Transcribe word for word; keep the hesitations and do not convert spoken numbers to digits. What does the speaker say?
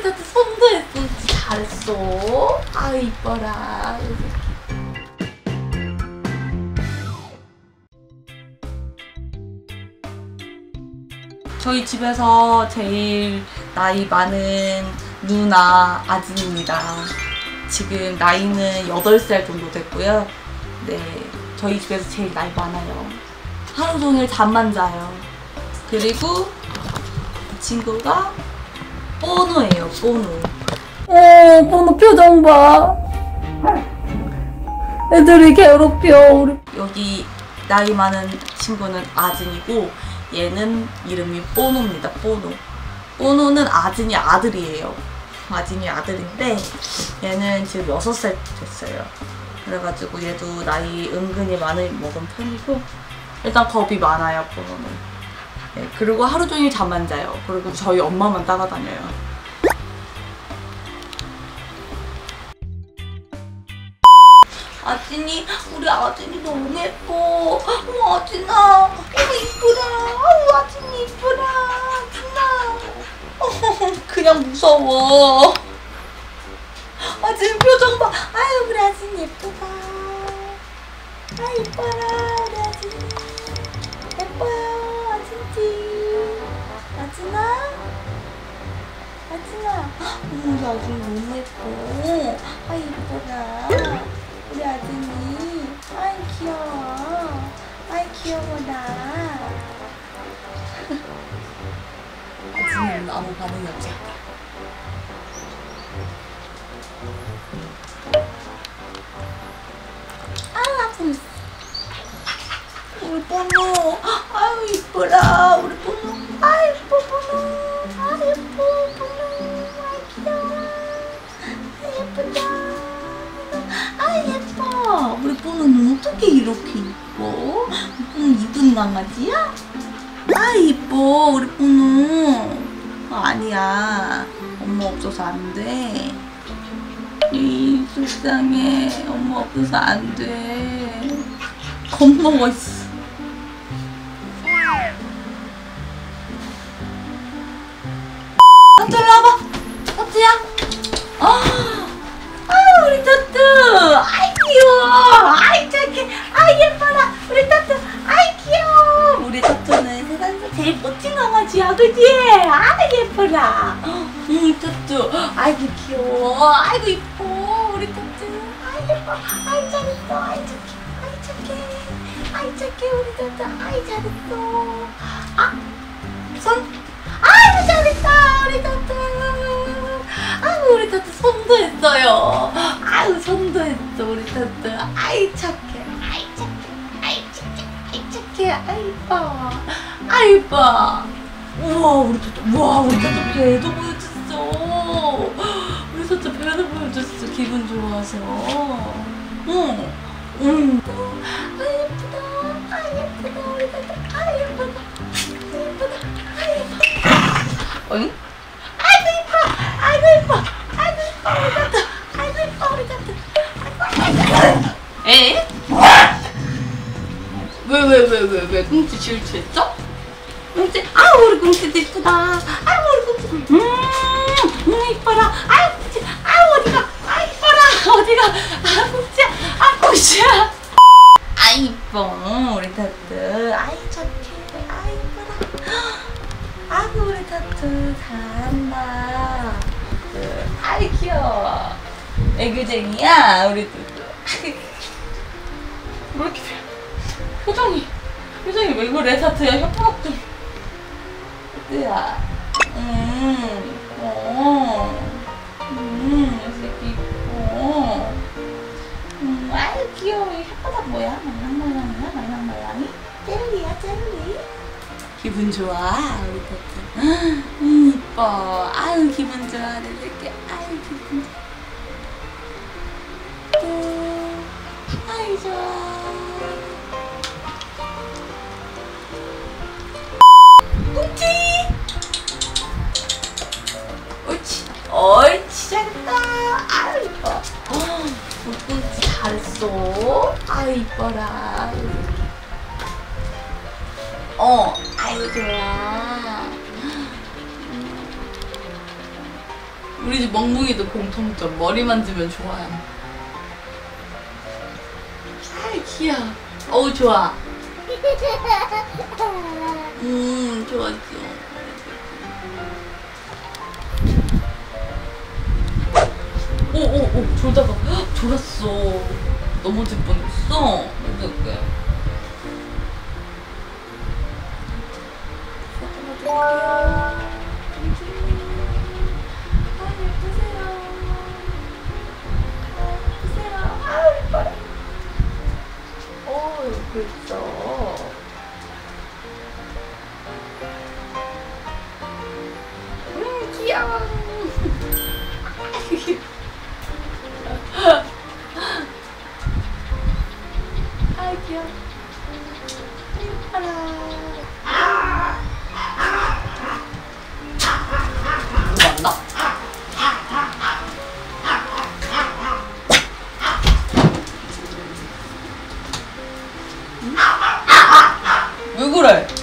여기다 또 손도 했어. 잘했어. 아 이뻐라. 저희 집에서 제일 나이 많은 누나 아진입니다. 지금 나이는 여덟 살 정도 됐고요. 네, 저희 집에서 제일 나이 많아요. 하루 종일 잠만 자요. 그리고 이 친구가 뽀노예요, 뽀노. 어, 뽀노 표정 봐. 애들이 괴롭혀. 우리. 여기 나이 많은 친구는 아진이고 얘는 이름이 뽀노입니다, 뽀노. 뽀노는 아진이 아들이에요. 아진이 아들인데 얘는 지금 여섯 살 됐어요. 그래가지고 얘도 나이 은근히 많이 먹은 편이고 일단 겁이 많아요, 뽀노는. 네, 그리고 하루 종일 잠만 자요. 그리고 저희 엄마만 따라다녀요. 아진이, 우리 아진이 너무 예뻐. 어머 아진아, 어머 이쁘다. 어머 아진이 이쁘다. 누나. 그냥 무서워. 아진 표정 봐. 아유 우리 아진이 예쁘다. 아 이뻐라 우리 아진이. 예뻐요. 아진아? 아진아? 우리 아진이 너무 예뻐. 아 이쁘다. 우리 아진이. 아이 귀여워. 아이 귀여워라. 아진이는 아무 반응이 없지. 아 아픈. 우리 뽀노. 아유 이뻐라. 우리 뽀노. 아이 예뻐 뽀노. 아 예뻐 뽀노. 아이 귀여워. 아이 예쁘다. 아이 예뻐. 우리 뽀노는 어떻게 이렇게 이뻐? 뽀노 이쁜 강아지야? 아이 예뻐 우리 뽀노. 아니야 엄마 없어서 안 돼. 이 속상해. 엄마 없어서 안 돼. 겁먹어 있어. 타투 일로 와봐. 타투야. 아유 우리 타투. 아이 귀여워. 아이 착해. 아이 예뻐라. 우리 타투. 아이 귀여워. 우리 타투는 세상에서 제일 멋진 강아지야, 그지? 아이 예뻐라. 응 타투. 아이고 귀여워. 아이고 이뻐. 우리 타투. 아이 예뻐. 아이 잘했어. 아이 착해. 아이 착해. 아이 착해. 우리 타투. 아이 잘했어. 아 손. 아이고 잘했어. 우리 타투. 아우 우리 타투 손도 했어요. 아우 손도 했어 우리 타투. 아이 착해. 아이 착해. 아이 착해. 아이 착해. 아이 이뻐. 아이 이뻐. 우와 우리 타투. 우와 우리 타투 배도 보여줬어. 우리 타투 배도 보여줬어. 기분 좋아서. 응. 응. 아이 예쁘다. 아이 예쁘다. 우리 타투. 아이 예쁘다. 아이 예쁘다. 아이 예쁘다. 어잉? 아이고 이뻐! 아이고 이뻐! 우리 타투! 아이고 이뻐! 우리 타투! 아이고 아이고 아이고! 에? 왜 왜 왜 왜 왜 꽁치 질투했어? 꽁치? 아우 우리 꽁치도 이쁘다! 아우 우리 꽁치! 음! 음 이뻐라! 아우 꽁치! 아우 어디가! 아 이뻐라! 어디가! 아 꽁치야! 아 꽁치야! 아 이뻐! 우리 타투! 아이 착해! 아 이뻐라! 아구 우리 타투! 잘한다! 아이 귀여워. 애교쟁이야 우리 두두. 왜 이렇게 표정이 표정이 왜 그래 타투야? 협박 좀. 타투야. 음. 어. 음. 이 새끼 이뻐. 음. 아이 귀여워. 혓바닥 뭐야? 말랑말랑이야? 말랑말랑이? 젤리야 젤리. 기분 좋아 우리 타투. 음 이뻐. 아유 기분 좋아 내 새끼. 아유 기분 좋아. 아유 좋아. 꽁치. 옳지 옳지 잘했다. 아유 이뻐. 우리 꽁치 잘했어. 아유 이뻐라. 어 아유 좋아. 우리 집 멍뭉이도 공통점. 머리 만지면 좋아요. 아이 귀여워. 어우 좋아. 음 좋았죠. 오오오 졸다가 헉, 졸았어. 넘어질 뻔했어. 어떡해. 아 예쁘세요. 예쁘세요. 아 예뻐요. 오 예쁘죠. 음 귀여워. 아 귀여워. 예뻐라. 왜 그래?